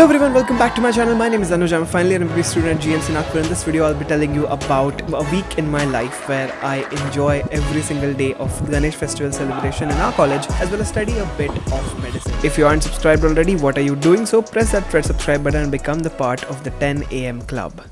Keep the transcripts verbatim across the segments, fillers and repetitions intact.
Hello everyone, welcome back to my channel. My name is Anuj. I'm finally an M B B S student at G M C Nagpur. In this video, I'll be telling you about a week in my life where I enjoy every single day of Ganesh festival celebration in our college, as well as study a bit of medicine. If you aren't subscribed already, what are you doing? So press that red subscribe button and become the part of the ten A M club.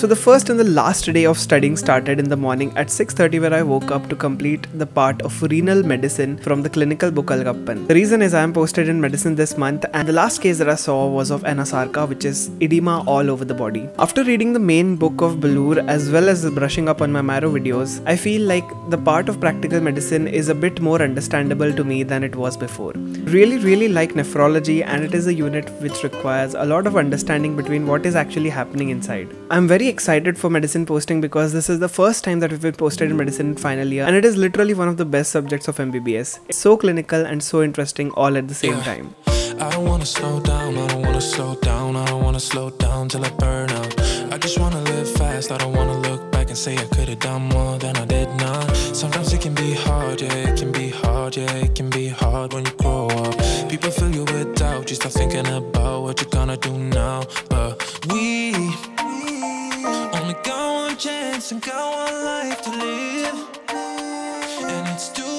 So the first and the last day of studying started in the morning at six thirty, where I woke up to complete the part of renal medicine from the clinical book Al Gappan. The reason is I am posted in medicine this month, and the last case that I saw was of anasarka, which is edema all over the body. After reading the main book of Balur as well as brushing up on my marrow videos, I feel like the part of practical medicine is a bit more understandable to me than it was before. Really really like nephrology, and it is a unit which requires a lot of understanding between what is actually happening inside. I am very excited for medicine posting because this is the first time that we've been posted in medicine in final year, and it is literally one of the best subjects of M B B S. It's so clinical and so interesting all at the same yeah. time. I don't want to slow down, I don't want to slow down, I don't want to slow down till I burn out. I just want to live fast, I don't want to look back and say I could have done more than I did not. Sometimes it can be hard, yeah, it can be hard, yeah, it can be hard when you grow up. People fill you with doubt, you start thinking about what you're gonna do now, but we... chance and go on life to live, and it's too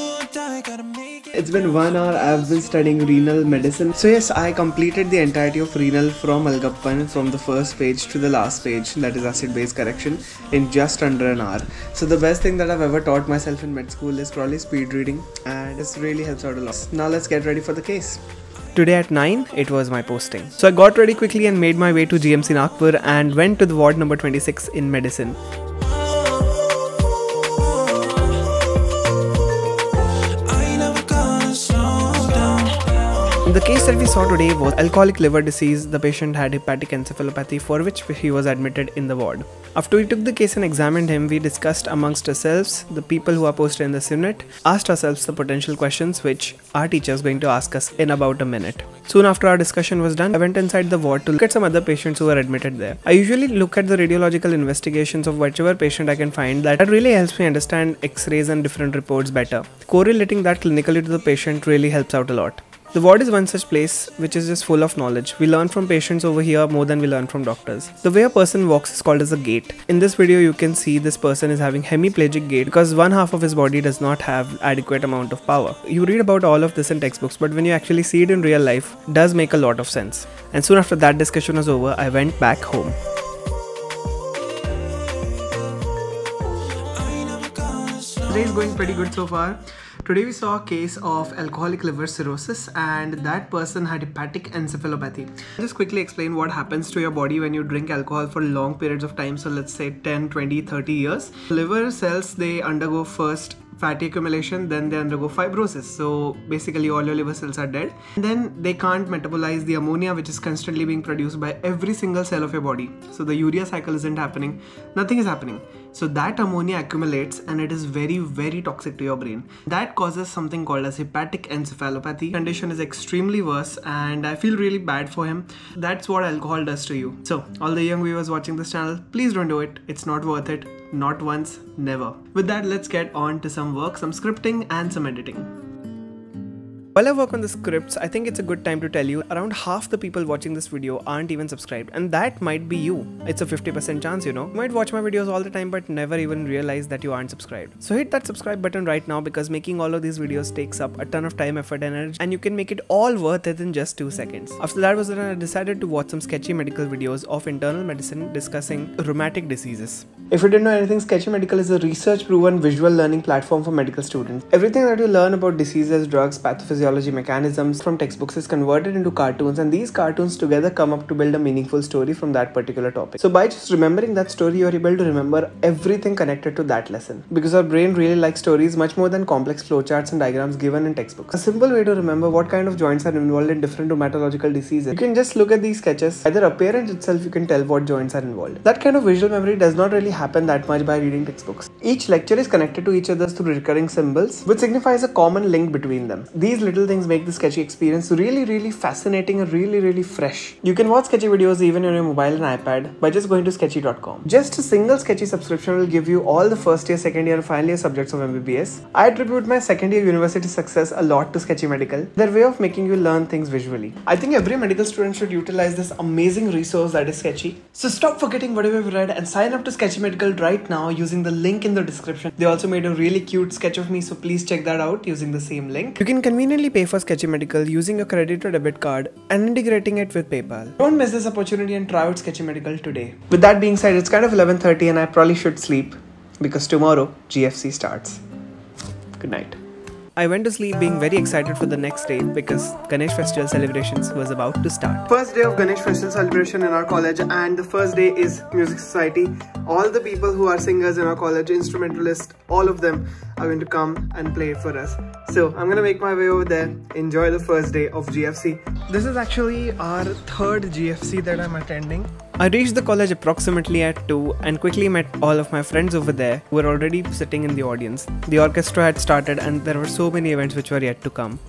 I gotta make it. It's been one hour I've been studying renal medicine. So yes, I completed the entirety of renal from Al Gappan, from the first page to the last page, that is acid base correction, in just under an hour. So the best thing that I've ever taught myself in med school is probably speed reading, and this really helps out a lot. Now let's get ready for the case. Today at nine, it was my posting. So I got ready quickly and made my way to G M C Nagpur and went to the ward number twenty-six in medicine. The case that we saw today was alcoholic liver disease. The patient had hepatic encephalopathy, for which he was admitted in the ward. After we took the case and examined him, we discussed amongst ourselves, the people who are posted in this unit, asked ourselves the potential questions which our teacher is going to ask us in about a minute. Soon after our discussion was done, I went inside the ward to look at some other patients who were admitted there. I usually look at the radiological investigations of whichever patient I can find. That really helps me understand X-rays and different reports better. Correlating that clinically to the patient really helps out a lot. The ward is one such place which is just full of knowledge. We learn from patients over here more than we learn from doctors. The way a person walks is called as a gait. In this video you can see this person is having hemiplegic gait because one half of his body does not have adequate amount of power. You read about all of this in textbooks, but when you actually see it in real life, it does make a lot of sense. And soon after that discussion was over, I went back home. Today is going pretty good so far. Today we saw a case of alcoholic liver cirrhosis, and that person had hepatic encephalopathy. I'll just quickly explain what happens to your body when you drink alcohol for long periods of time. So let's say ten, twenty, thirty years. Liver cells, they undergo first fatty accumulation, then they undergo fibrosis. So basically all your liver cells are dead, and then they can't metabolize the ammonia which is constantly being produced by every single cell of your body. So the urea cycle isn't happening, nothing is happening. So that ammonia accumulates and it is very very toxic to your brain. That causes something called as hepatic encephalopathy. The condition is extremely worse, and I feel really bad for him. That's what alcohol does to you. So all the young viewers watching this channel, please don't do it. It's not worth it. Not once, never. With that, let's get on to some work, some scripting and some editing. While I work on the scripts, I think it's a good time to tell you around half the people watching this video aren't even subscribed, and that might be you. It's a fifty percent chance, you know. You might watch my videos all the time but never even realize that you aren't subscribed. So hit that subscribe button right now, because making all of these videos takes up a ton of time, effort and energy, and you can make it all worth it in just two seconds. After that was done, I decided to watch some Sketchy Medical videos of internal medicine discussing rheumatic diseases. If you didn't know anything, Sketchy Medical is a research-proven visual learning platform for medical students. Everything that you learn about diseases, drugs, pathophysiology, mechanisms from textbooks is converted into cartoons, and these cartoons together come up to build a meaningful story from that particular topic. So by just remembering that story, you are able to remember everything connected to that lesson, because our brain really likes stories much more than complex flowcharts and diagrams given in textbooks. A simple way to remember what kind of joints are involved in different rheumatological diseases. You can just look at these sketches. By their appearance itself, you can tell what joints are involved. That kind of visual memory does not really happen that much by reading textbooks. Each lecture is connected to each other through recurring symbols, which signifies a common link between them. These little little things make the Sketchy experience really, really fascinating and really, really fresh. You can watch Sketchy videos even on your mobile and iPad by just going to sketchy dot com. Just a single Sketchy subscription will give you all the first year, second year, and final year subjects of M B B S. I attribute my second year university success a lot to Sketchy Medical, their way of making you learn things visually. I think every medical student should utilize this amazing resource that is Sketchy. So stop forgetting whatever you read and sign up to Sketchy Medical right now using the link in the description. They also made a really cute sketch of me, so please check that out using the same link. You can conveniently pay for Sketchy Medical using your credit or debit card and integrating it with PayPal. Don't miss this opportunity and try out Sketchy Medical today. With that being said, it's kind of eleven thirty and I probably should sleep because tomorrow G F C starts. Good night. I went to sleep being very excited for the next day because Ganesh Festival celebrations was about to start. First day of Ganesh Festival celebration in our college, and the first day is Music Society. All the people who are singers in our college, instrumentalists, all of them are going to come and play for us. So I'm gonna make my way over there, enjoy the first day of G F C. This is actually our third G F C that I'm attending. I reached the college approximately at two and quickly met all of my friends over there who were already sitting in the audience. The orchestra had started and there were so many events which were yet to come.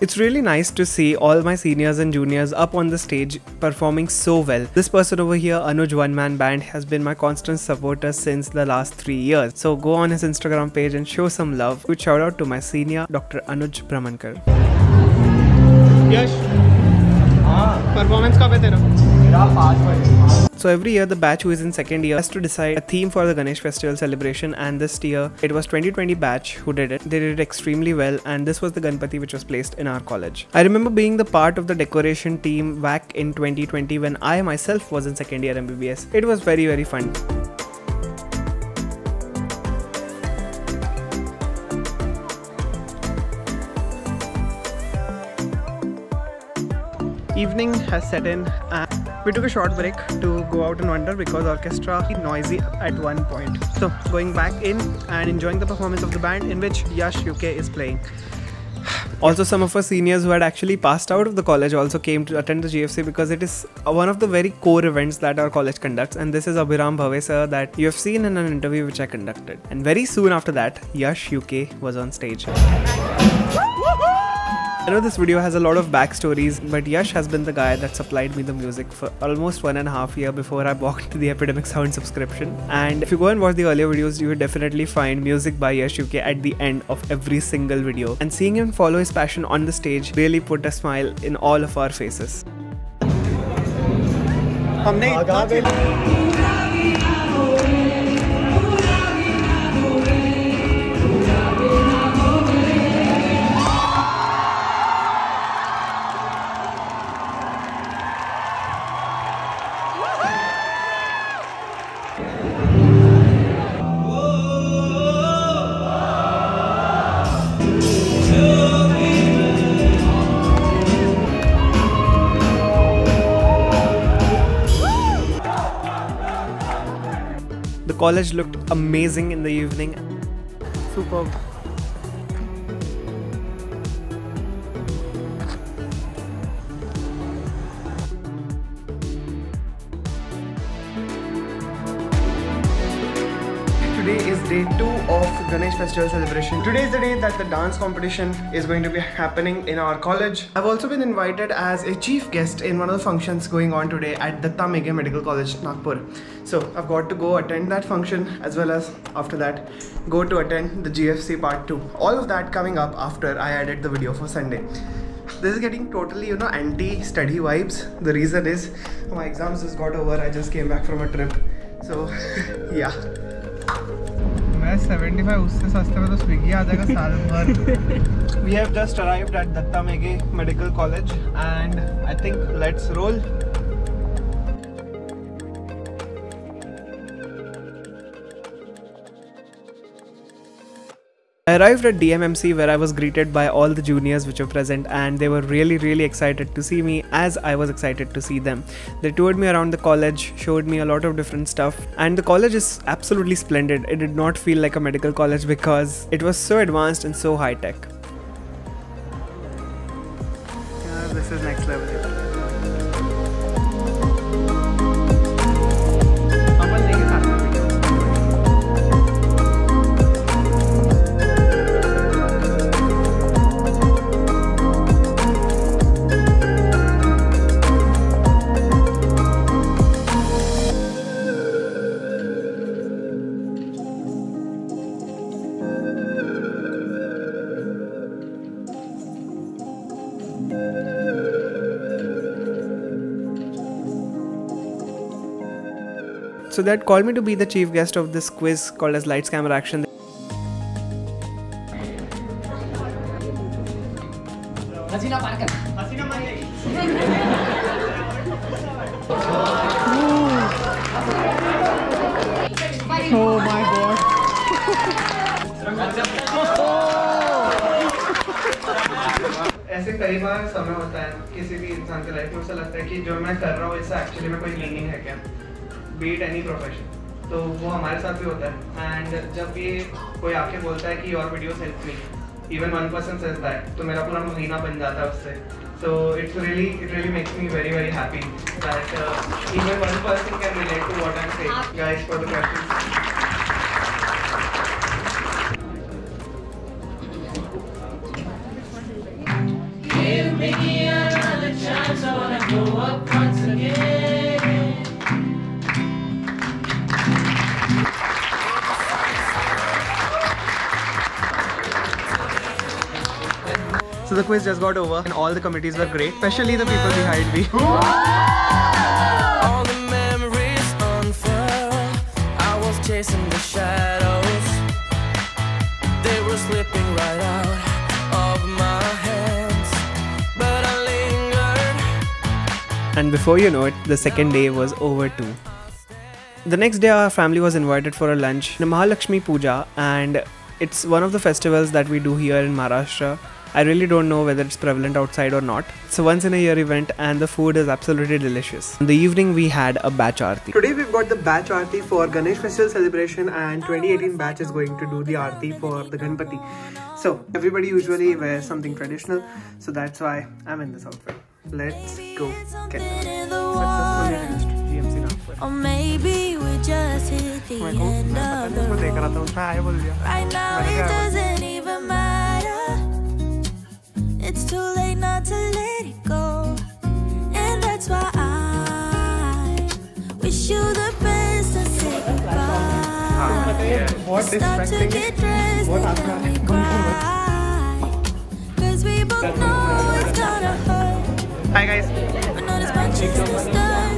It's really nice to see all my seniors and juniors up on the stage performing so well. This person over here, Anuj One Man Band, has been my constant supporter since the last three years. So go on his Instagram page and show some love. Good shout out to my senior, Doctor Anuj Pramanikar. Yash, performance kab hai tera? Mera paas. So every year the batch who is in second year has to decide a theme for the Ganesh Festival celebration, and this year it was twenty twenty batch who did it. They did it extremely well, and this was the Ganpati which was placed in our college. I remember being the part of the decoration team back in twenty twenty when I myself was in second year M B B S. It was very very fun. Evening has set in and we took a short break to go out and wander because orchestra was noisy at one point. So going back in and enjoying the performance of the band in which Yash U K is playing. Also, some of our seniors who had actually passed out of the college also came to attend the G F C because it is one of the very core events that our college conducts, and this is Abhiram Bhave sir that you have seen in an interview which I conducted. And very soon after that, Yash U K was on stage. I know this video has a lot of backstories, but Yash has been the guy that supplied me the music for almost one and a half year before I bought the Epidemic Sound subscription. And if you go and watch the earlier videos, you will definitely find music by Yash U K at the end of every single video. And seeing him follow his passion on the stage really put a smile in all of our faces. College looked amazing in the evening. Superb. Today is day two of Ganesh Festival celebration. Today is the day that the dance competition is going to be happening in our college. I've also been invited as a chief guest in one of the functions going on today at Datta Meghe Medical College, Nagpur. So I've got to go attend that function, as well as after that go to attend the G F C part two. All of that coming up after I edit the video for Sunday. This is getting totally, you know, anti-study vibes. The reason is my exams just got over. I just came back from a trip. So yeah. We have just arrived at Datta Meghe Medical College, and I think let's roll. I arrived at D M M C where I was greeted by all the juniors which were present, and they were really really excited to see me as I was excited to see them. They toured me around the college, showed me a lot of different stuff, and the college is absolutely splendid. It did not feel like a medical college because it was so advanced and so high tech. Yeah, this is next level. So that called me to be the chief guest of this quiz called as Lights, Camera, Action. Oh my god. ऐसे कई बार समय होता है किसी भी इंसान के life में, उसे लगता है कि जो मैं कर रहा हूँ इससे एक्चुअली में कोई मीनिंग है क्या, बी इट एनी प्रोफेशन. तो वो हमारे साथ भी होता है. एंड जब ये कोई आके बोलता है कि your videos help me, even one person says that, तो मेरा पूरा महीना बन जाता है उससे. So it's really, it really makes me very, very happy that uh, even one person can relate to what I'm saying. Guys, for the questions. Give me another chance, I wanna grow up once again. So the quiz just got over and all the committees were great, especially the people behind me. All the memories unfurl. I was chasing the shadows. They were slipping right out of my hands, but I lingered. And before you know it, the second day was over too. The next day our family was invited for a lunch, Mahalakshmi Puja, and it's one of the festivals that we do here in Maharashtra. I really don't know whether it's prevalent outside or not. It's a once in a year event and the food is absolutely delicious. In the evening we had a batch aarti. Today we've got the batch aarti for Ganesh Festival celebration, and twenty eighteen batch is going to do the aarti for the Ganpati. So everybody usually wears something traditional, so that's why I'm in this outfit. Let's go get it. G M C Nagpur. Or maybe we just hit the end of the road. Right now it doesn't even matter. It's too late not to let it go, and that's why I wish you the best and say goodbye. What is practicing? What happened? Cause we both know it's gonna hurt. Hi guys.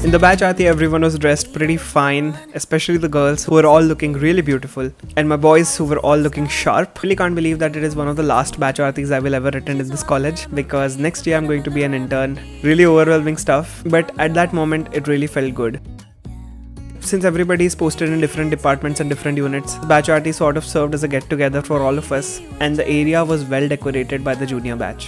In the batch aarti, everyone was dressed pretty fine, especially the girls who were all looking really beautiful, and my boys who were all looking sharp. Really can't believe that it is one of the last batch aartis I will ever attend in this college, because next year I'm going to be an intern. Really overwhelming stuff, but at that moment it really felt good. Since everybody is posted in different departments and different units, the batch aarti sort of served as a get together for all of us, and the area was well decorated by the junior batch.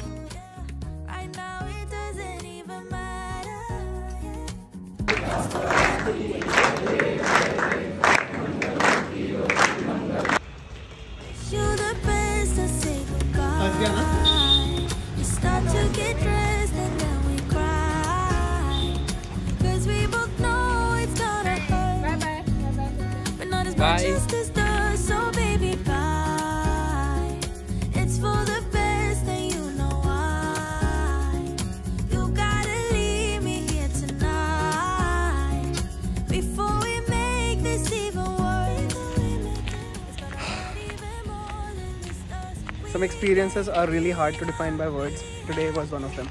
Some experiences are really hard to define by words. Today was one of them.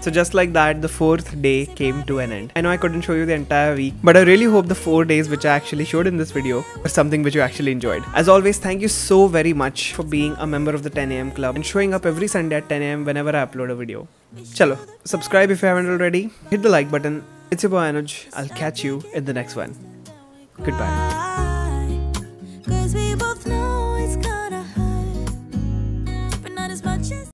So just like that, the fourth day came to an end. I know I couldn't show you the entire week, but I really hope the four days which I actually showed in this video were something which you actually enjoyed. As always, thank you so very much for being a member of the ten A M club and showing up every Sunday at ten A M whenever I upload a video. Chalo, subscribe if you haven't already. Hit the like button. It's your boy Anuj. I'll catch you in the next one. Goodbye.